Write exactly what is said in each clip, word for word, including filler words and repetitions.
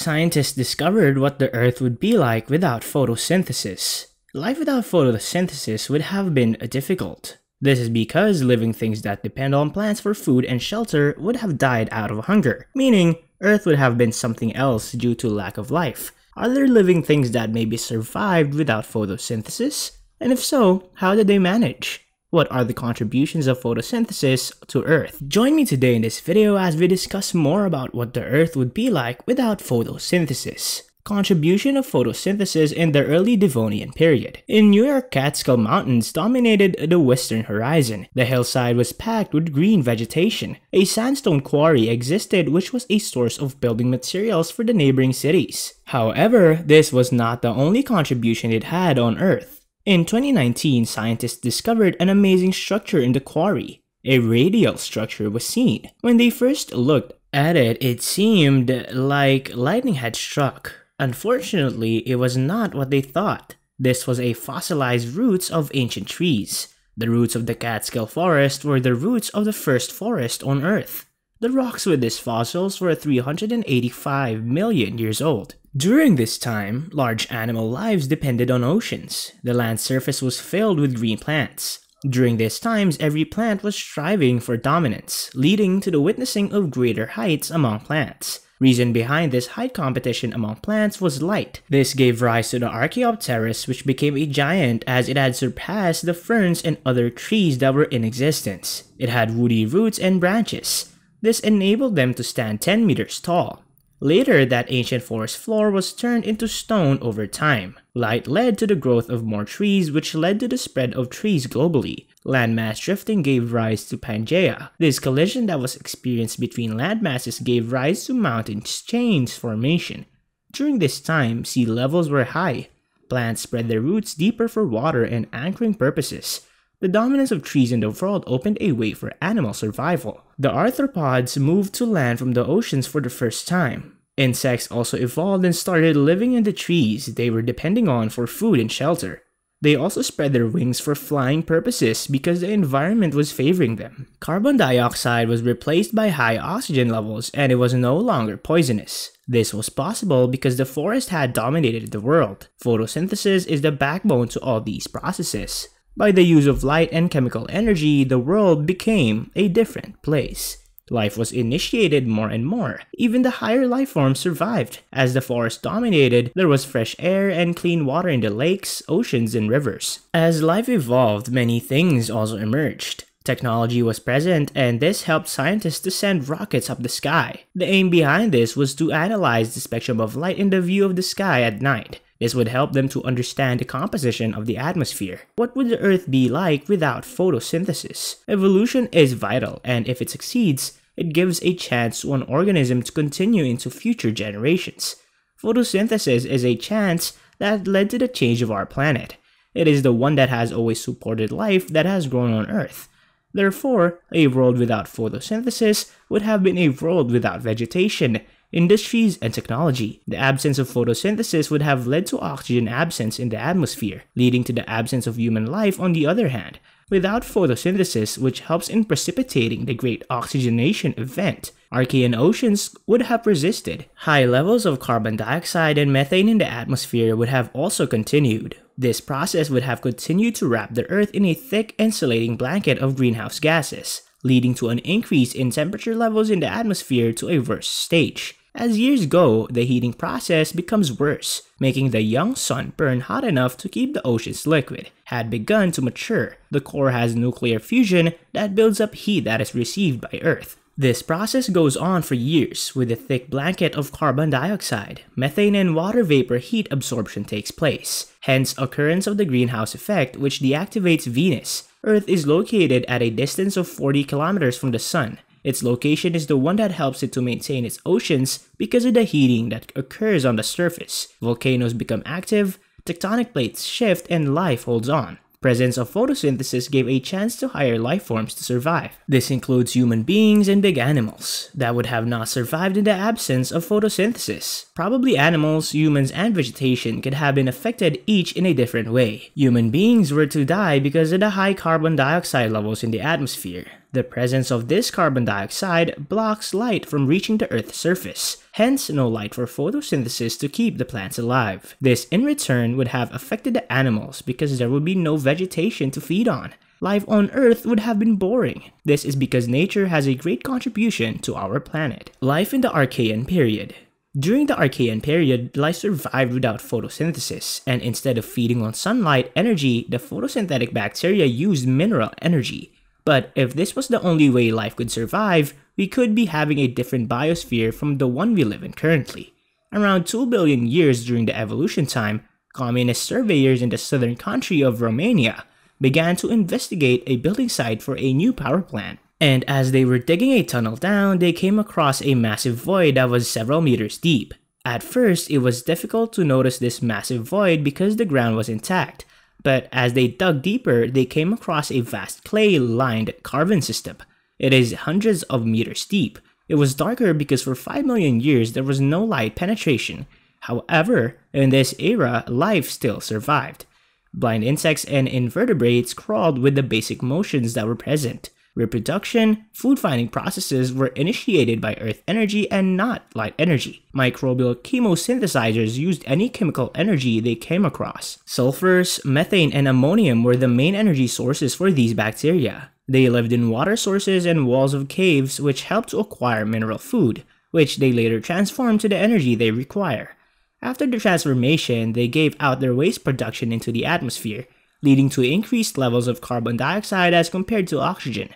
scientists discovered what the Earth would be like without photosynthesis. Life without photosynthesis would have been difficult. This is because living things that depend on plants for food and shelter would have died out of hunger, meaning Earth would have been something else due to lack of life. Are there living things that maybe survived without photosynthesis? And if so, how did they manage? What are the contributions of photosynthesis to Earth? Join me today in this video as we discuss more about what the Earth would be like without photosynthesis. Contribution of photosynthesis in the early Devonian period. In New York, Catskill Mountains dominated the western horizon. The hillside was packed with green vegetation. A sandstone quarry existed, which was a source of building materials for the neighboring cities. However, this was not the only contribution it had on Earth. In twenty nineteen, scientists discovered an amazing structure in the quarry. A radial structure was seen. When they first looked at it, it seemed like lightning had struck. Unfortunately, it was not what they thought. This was a fossilized roots of ancient trees. The roots of the Catskill Forest were the roots of the first forest on Earth. The rocks with these fossils were three hundred eighty-five million years old. During this time, large animal lives depended on oceans. The land surface was filled with green plants. During these times, every plant was striving for dominance, leading to the witnessing of greater heights among plants. Reason behind this height competition among plants was light. This gave rise to the Archaeopteris, which became a giant as it had surpassed the ferns and other trees that were in existence. It had woody roots and branches. This enabled them to stand ten meters tall. Later, that ancient forest floor was turned into stone over time. Light led to the growth of more trees, which led to the spread of trees globally. Landmass drifting gave rise to Pangaea. This collision that was experienced between landmasses gave rise to mountain chains formation. During this time, sea levels were high. Plants spread their roots deeper for water and anchoring purposes. The dominance of trees in the world opened a way for animal survival. The arthropods moved to land from the oceans for the first time. Insects also evolved and started living in the trees they were depending on for food and shelter. They also spread their wings for flying purposes because the environment was favoring them. Carbon dioxide was replaced by high oxygen levels and it was no longer poisonous. This was possible because the forest had dominated the world. Photosynthesis is the backbone to all these processes. By the use of light and chemical energy, the world became a different place. Life was initiated more and more. Even the higher life forms survived. As the forest dominated, there was fresh air and clean water in the lakes, oceans, and rivers. As life evolved, many things also emerged. Technology was present, and this helped scientists to send rockets up the sky. The aim behind this was to analyze the spectrum of light in the view of the sky at night. This would help them to understand the composition of the atmosphere. What would the Earth be like without photosynthesis? Evolution is vital, and if it succeeds, it gives a chance to an organism to continue into future generations. Photosynthesis is a chance that led to the change of our planet. It is the one that has always supported life that has grown on Earth. Therefore, a world without photosynthesis would have been a world without vegetation, industries, and technology. The absence of photosynthesis would have led to oxygen absence in the atmosphere, leading to the absence of human life on the other hand. Without photosynthesis, which helps in precipitating the great oxygenation event, Archean oceans would have resisted. High levels of carbon dioxide and methane in the atmosphere would have also continued. This process would have continued to wrap the Earth in a thick insulating blanket of greenhouse gases, leading to an increase in temperature levels in the atmosphere to a worse stage. As years go, the heating process becomes worse, making the young sun burn hot enough to keep the ocean's liquid had begun to mature. The core has nuclear fusion that builds up heat that is received by Earth. This process goes on for years with a thick blanket of carbon dioxide, methane and water vapor heat absorption takes place, hence occurrence of the greenhouse effect which deactivates Venus. Earth is located at a distance of forty kilometers from the sun. Its location is the one that helps it to maintain its oceans because of the heating that occurs on the surface. Volcanoes become active, tectonic plates shift, and life holds on. Presence of photosynthesis gave a chance to higher life forms to survive. This includes human beings and big animals that would have not survived in the absence of photosynthesis. Probably animals, humans, and vegetation could have been affected each in a different way. Human beings were to die because of the high carbon dioxide levels in the atmosphere. The presence of this carbon dioxide blocks light from reaching the Earth's surface, hence no light for photosynthesis to keep the plants alive. This in return would have affected the animals because there would be no vegetation to feed on. Life on Earth would have been boring. This is because nature has a great contribution to our planet. Life in the Archean period. During the Archean period, life survived without photosynthesis, and instead of feeding on sunlight energy, the photosynthetic bacteria used mineral energy. But if this was the only way life could survive, we could be having a different biosphere from the one we live in currently. Around two billion years during the evolution time, communist surveyors in the southern country of Romania began to investigate a building site for a new power plant. And as they were digging a tunnel down, they came across a massive void that was several meters deep. At first, it was difficult to notice this massive void because the ground was intact, but as they dug deeper, they came across a vast clay-lined cavern system. It is hundreds of meters deep. It was darker because for five million years there was no light penetration. However, in this era, life still survived. Blind insects and invertebrates crawled with the basic motions that were present. Reproduction, food-finding processes were initiated by Earth energy and not light energy. Microbial chemosynthesizers used any chemical energy they came across. Sulfurs, methane, and ammonium were the main energy sources for these bacteria. They lived in water sources and walls of caves, which helped to acquire mineral food, which they later transformed to the energy they require. After the transformation, they gave out their waste production into the atmosphere, leading to increased levels of carbon dioxide as compared to oxygen.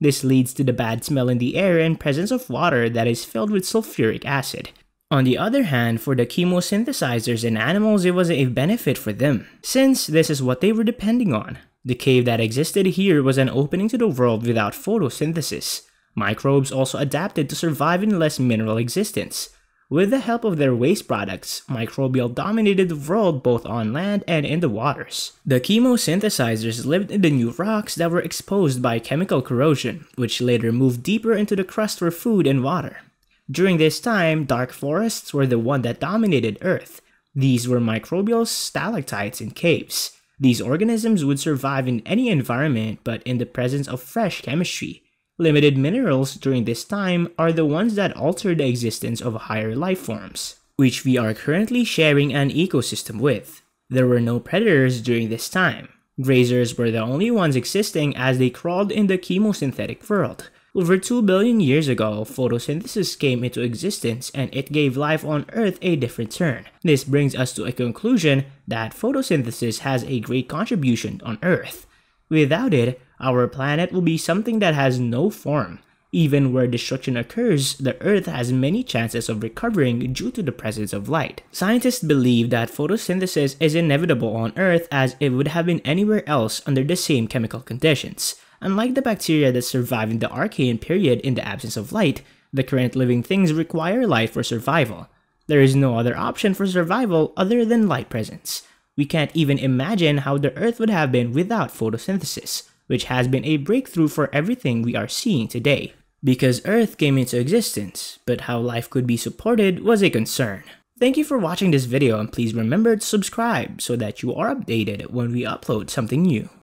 This leads to the bad smell in the air and presence of water that is filled with sulfuric acid. On the other hand, for the chemosynthesizers in animals, it was a benefit for them, since this is what they were depending on. The cave that existed here was an opening to the world without photosynthesis. Microbes also adapted to survive in less mineral existence. With the help of their waste products, microbial dominated the world both on land and in the waters. The chemosynthesizers lived in the new rocks that were exposed by chemical corrosion, which later moved deeper into the crust for food and water. During this time, dark forests were the one that dominated Earth. These were microbial stalactites in caves. These organisms would survive in any environment but in the presence of fresh chemistry. Limited minerals during this time are the ones that alter the existence of higher life forms, which we are currently sharing an ecosystem with. There were no predators during this time. Grazers were the only ones existing as they crawled in the chemosynthetic world. Over two billion years ago, photosynthesis came into existence and it gave life on Earth a different turn. This brings us to a conclusion that photosynthesis has a great contribution on Earth. Without it, our planet will be something that has no form. Even where destruction occurs, the Earth has many chances of recovering due to the presence of light. Scientists believe that photosynthesis is inevitable on Earth as it would have been anywhere else under the same chemical conditions. Unlike the bacteria that survived in the Archean period in the absence of light, the current living things require light for survival. There is no other option for survival other than light presence. We can't even imagine how the Earth would have been without photosynthesis, which has been a breakthrough for everything we are seeing today. Because Earth came into existence, but how life could be supported was a concern. Thank you for watching this video and please remember to subscribe so that you are updated when we upload something new.